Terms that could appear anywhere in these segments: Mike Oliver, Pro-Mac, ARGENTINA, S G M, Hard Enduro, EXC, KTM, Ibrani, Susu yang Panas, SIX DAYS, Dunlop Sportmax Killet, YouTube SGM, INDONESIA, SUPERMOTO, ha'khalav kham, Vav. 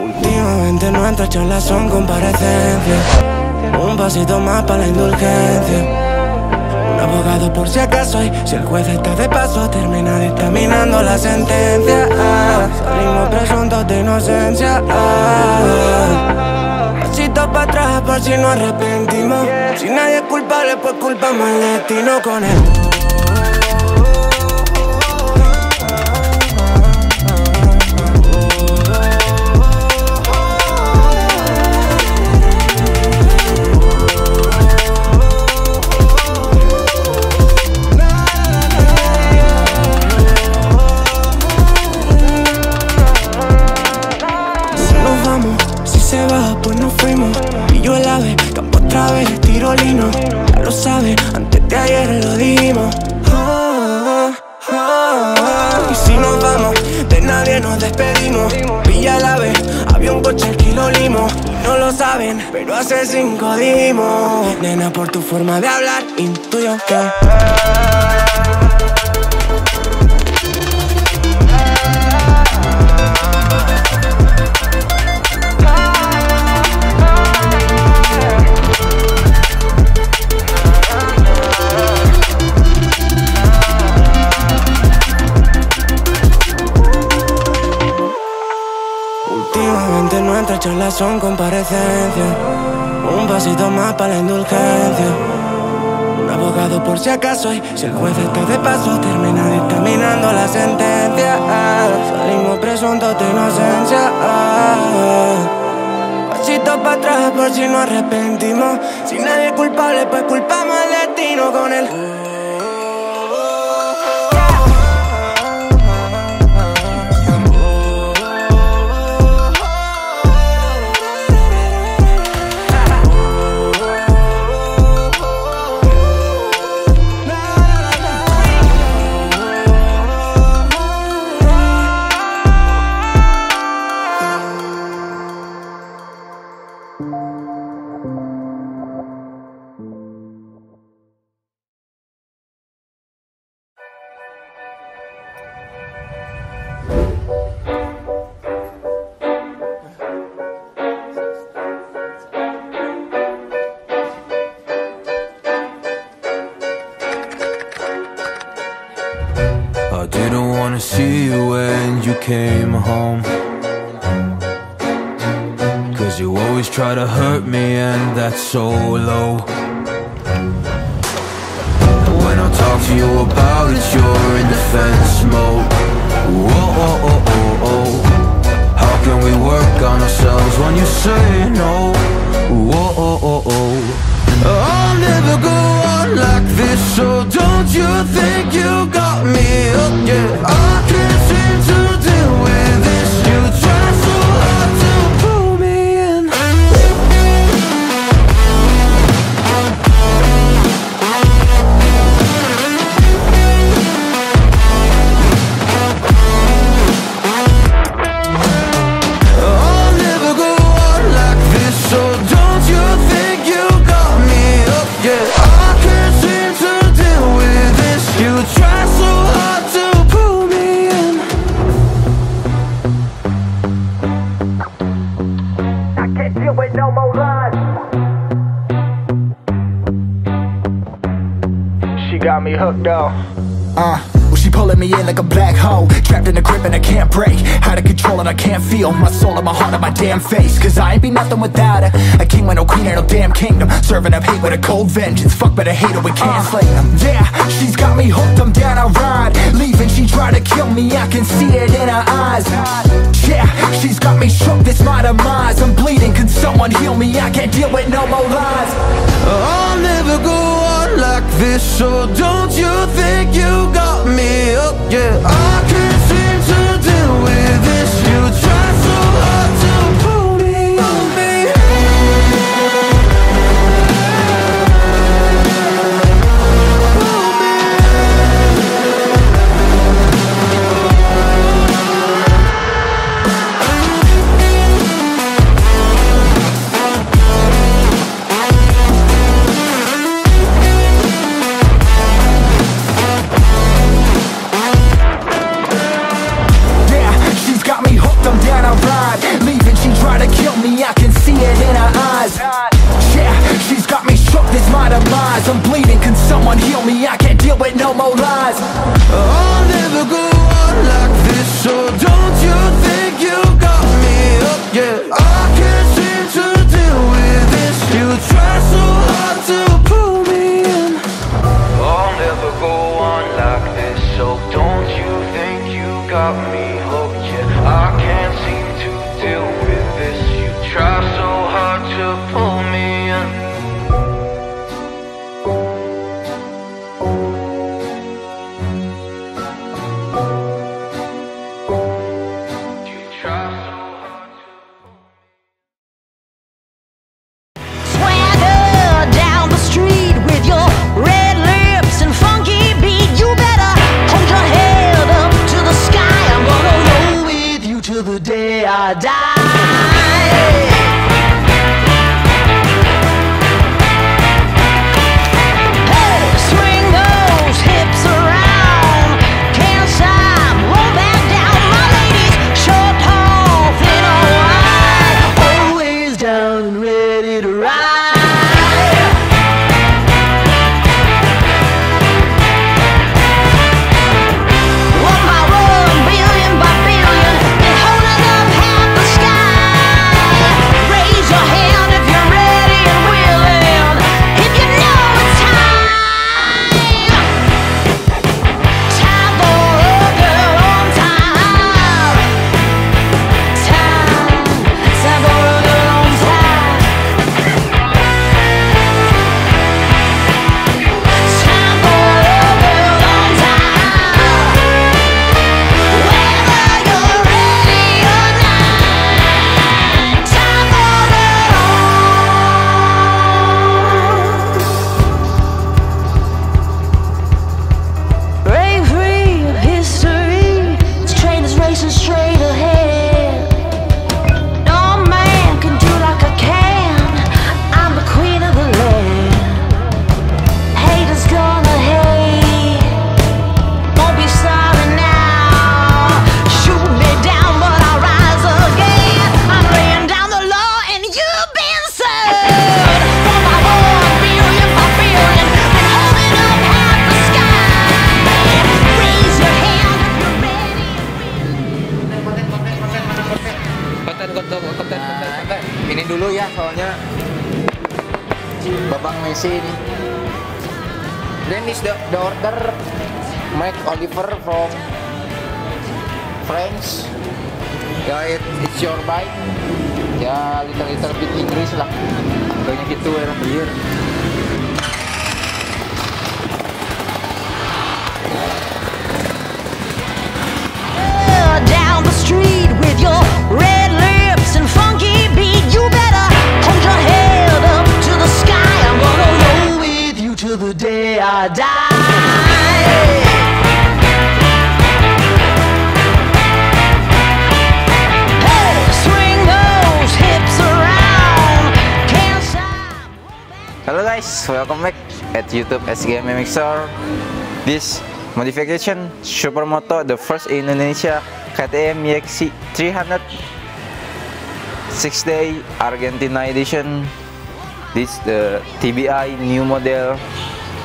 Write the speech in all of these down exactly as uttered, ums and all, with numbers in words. Últimamente no han hecho la son comparecencia. Un pasito más para la indulgencia. Un abogado por si acaso, y si el juez está de paso, termina dictaminando la sentencia. Ah, salimos presuntos de inocencia. Ah, pasitos para atrás por si nos arrepentimos. Si nadie es culpable, pues culpamos al destino con él. Pero hace cinco dimos. Nena, por tu forma de hablar intuyo que... Nuestras charlas son comparecencias. Un pasito más para la indulgencia. Un abogado por si acaso, y si el juez está de paso, termina dictaminando la sentencia. Ah, salimos presuntos de inocencia. Ah, pasitos para atrás por si nos arrepentimos. Si nadie es culpable, pues culpamos al destino con él. See you when you came home, cause you always try to hurt me and that's so low. When I talk to you about it, you're in defense mode. Whoa, oh, oh, oh, oh. How can we work on ourselves when you say no? Whoa, oh, oh, oh. I'll never go on like this, so don't you think you got me up yet? I got me hooked up. Uh, well, she pulling me in like a black hole, trapped in a grip and I can't break. Out of control and I can't feel my soul and my heart and my damn face. Cause I ain't be nothing without her. A king with no queen and no damn kingdom. Serving up hate with a cold vengeance. Fuck but I hate her, we can't slay them. Yeah, she's got me hooked, I'm down, I ride. Leaving, she tried to kill me, I can see it in her eyes. Yeah, she's got me shook, this my demise. I'm bleeding, can someone heal me? I can't deal with no more lies. I'll never go like this, so don't you think you got me? Yeah, I can't seem to deal with this. You try so hard to pull me, pull me. Pull me. I'm bleeding, can someone heal me? I can't deal with no more lies. I'll never go on like this, so don't you think you got me up? Yeah, I can't seem to deal with this. You try so hard to pull me in. I'll never go on like this, so don't you think you got me hooked? Yeah, I can't seem to deal with this. You try so hard to pull me in. Welcome back at YouTube S G M Mixer. This modification Supermoto, the first in Indonesia, K T M E X C three hundred six day Argentina edition. This the T B I new model.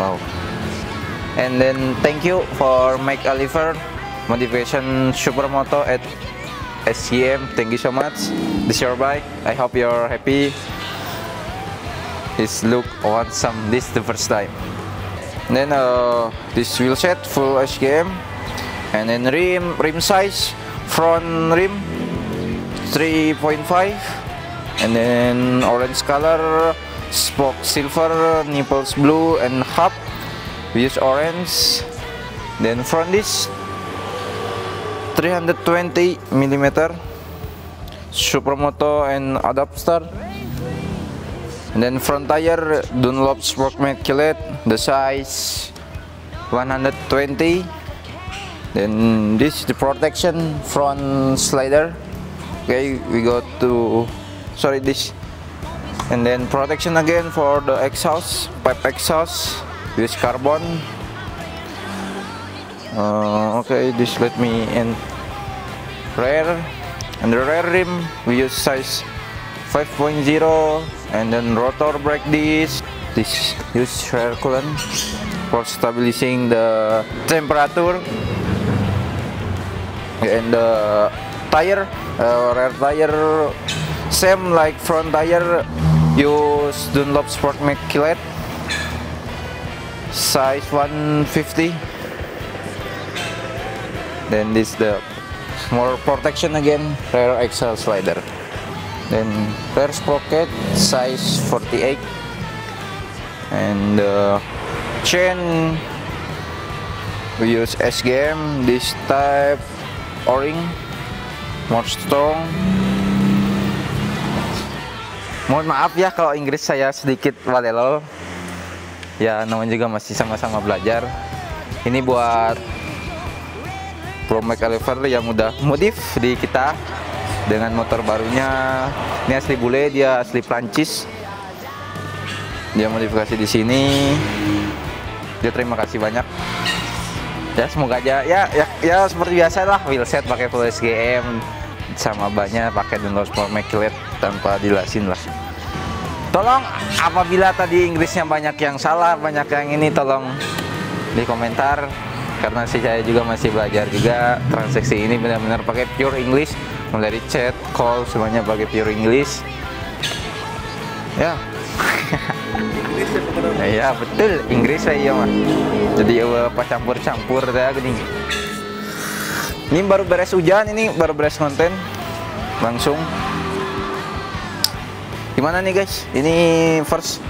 Wow. And then thank you for Mike Oliver modification Supermoto at S G M. Thank you so much. This is your bike. I hope you're happy. This look awesome. This the first time. And then uh, this wheelset full S G M, and then rim rim size front rim three point five, and then orange color, spoke silver, nipples blue, and hub we use orange. Then front disc three hundred twenty millimeter Supermoto and adapter, and then front tire Dunlop Sportmax Killet, the size one hundred twenty. Then this is the protection front slider. Okay, we go to sorry this, and then protection again for the exhaust, pipe exhaust with carbon. Uh, okay, this let me in rear, and the rear rim we use size five point zero, and then rotor brake disc. This use rear coolant for stabilizing the temperature. And the tire, uh, rear tire same like front tire, use Dunlop Sportmax Killet, size one fifty. Then this the more protection again, rear axle slider. Then rear sprocket size forty-eight, and the uh, chain we use S G M, this type O-ring, more strong. Mohon maaf ya kalau Inggris saya sedikit walelol, ya namanya juga masih sama-sama belajar. Ini buat Pro-Mac Elevator yang udah modif di kita dengan motor barunya. Ini asli bule, dia asli Prancis. Dia modifikasi di sini. Dia terima kasih banyak. Ya semoga aja ya ya, ya seperti biasa lah, wheelset pakai Pro S G M sama bannya pakai Dunlop Sportmax Killet tanpa dilasin lah. Tolong apabila tadi Inggrisnya banyak yang salah, banyak yang ini tolong di komentar. Karena sih saya juga masih belajar juga, transaksi ini benar-benar pakai pure English, mulai dari chat, call semuanya pakai pure English. Ya. Iya betul, Inggris saya iya mah. Jadi uh, pas campur-campur ya gini. Ini baru beres hujan, ini baru beres konten langsung. Gimana nih guys? Ini first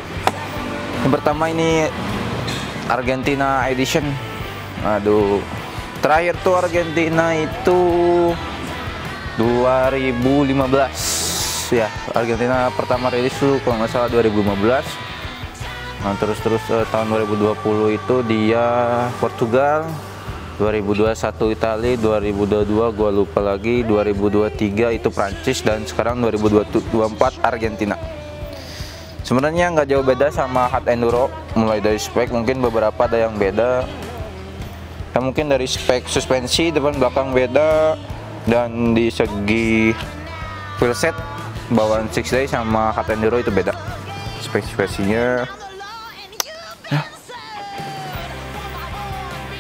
yang pertama ini Argentina edition. Aduh, terakhir tuh Argentina itu dua ribu lima belas ya, Argentina pertama rilis tuh kalau nggak salah dua ribu lima belas. Nah, terus terus eh, tahun dua ribu dua puluh itu dia Portugal, dua ribu dua puluh satu Italia, dua ribu dua puluh dua gua lupa lagi, dua ribu dua puluh tiga itu Prancis, dan sekarang dua ribu dua puluh empat Argentina. Sebenarnya nggak jauh beda sama Hard Enduro, mulai dari spek mungkin beberapa ada yang beda. Ya, mungkin dari spek suspensi depan belakang beda, dan di segi wheelset bawaan six day sama Hard Enduro itu beda spesifikasinya. Hah.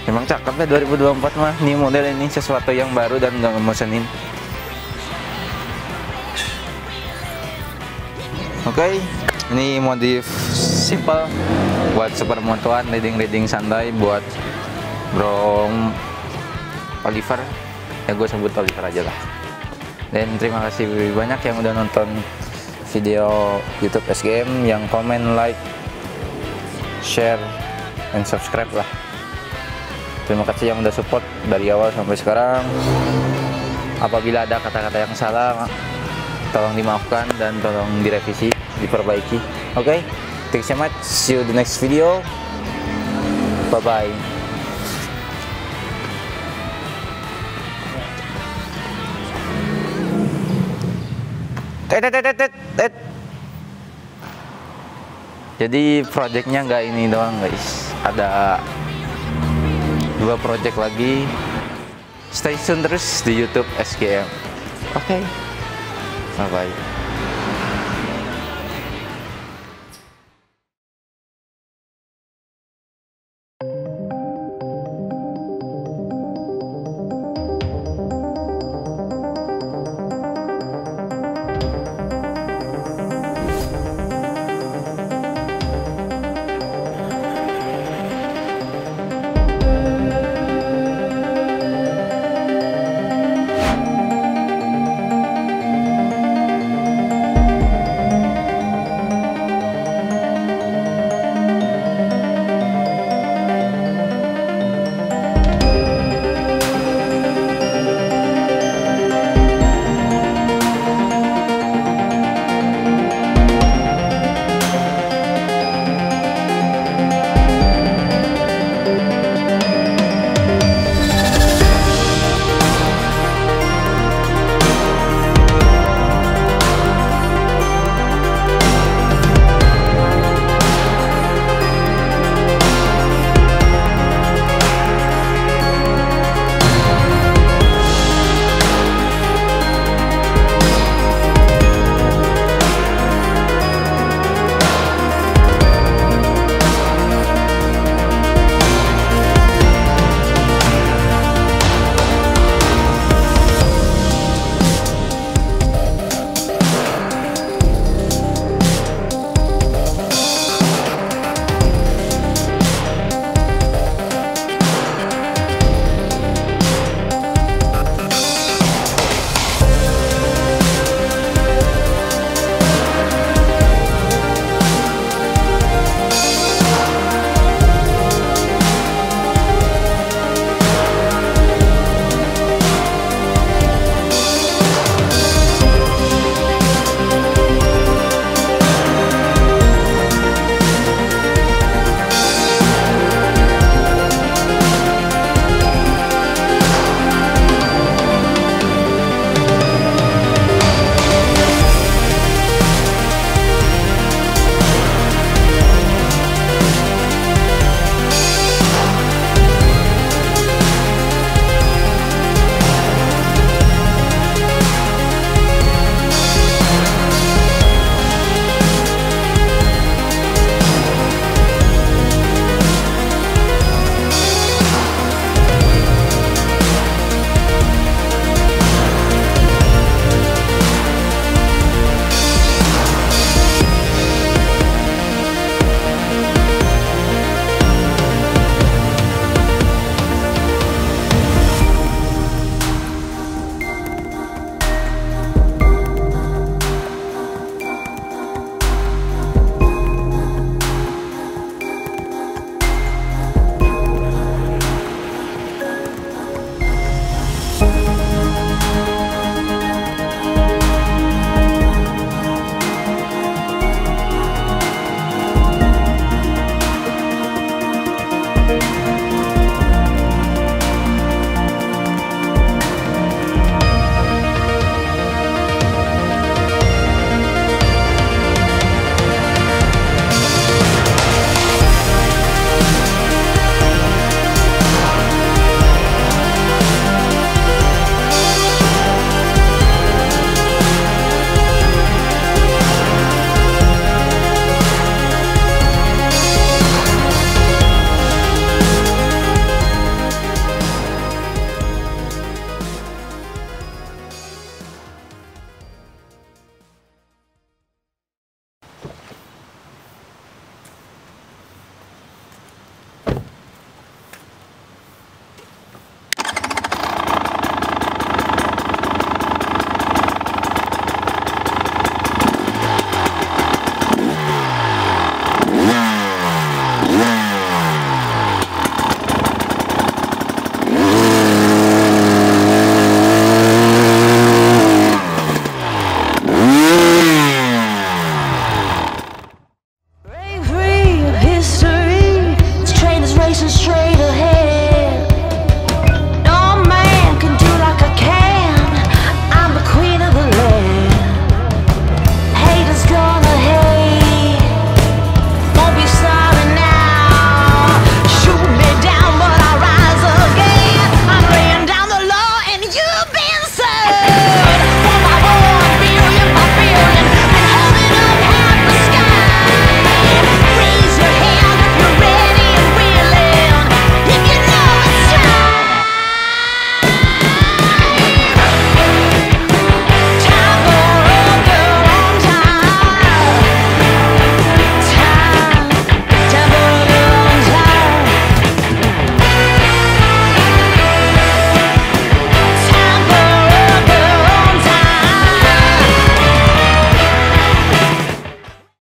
Emang cakep ya dua ribu dua puluh empat mah, nih model ini sesuatu yang baru dan nggak ngemosenin. Oke, okay. Ini modif simple buat supermotoan, riding-riding santai buat Bro Oliver, ya gue sebut Oliver aja lah. Dan terima kasih banyak yang udah nonton video YouTube S G M, yang komen, like, share, and subscribe lah. Terima kasih yang udah support dari awal sampai sekarang. Apabila ada kata-kata yang salah, tolong dimaafkan dan tolong direvisi, diperbaiki. Oke, okay? Thank you so much. See you the next video. Bye bye. Jadi projectnya nggak ini doang guys, ada dua project lagi. Stay tune terus di YouTube S G M. Oke, okay. Bye bye.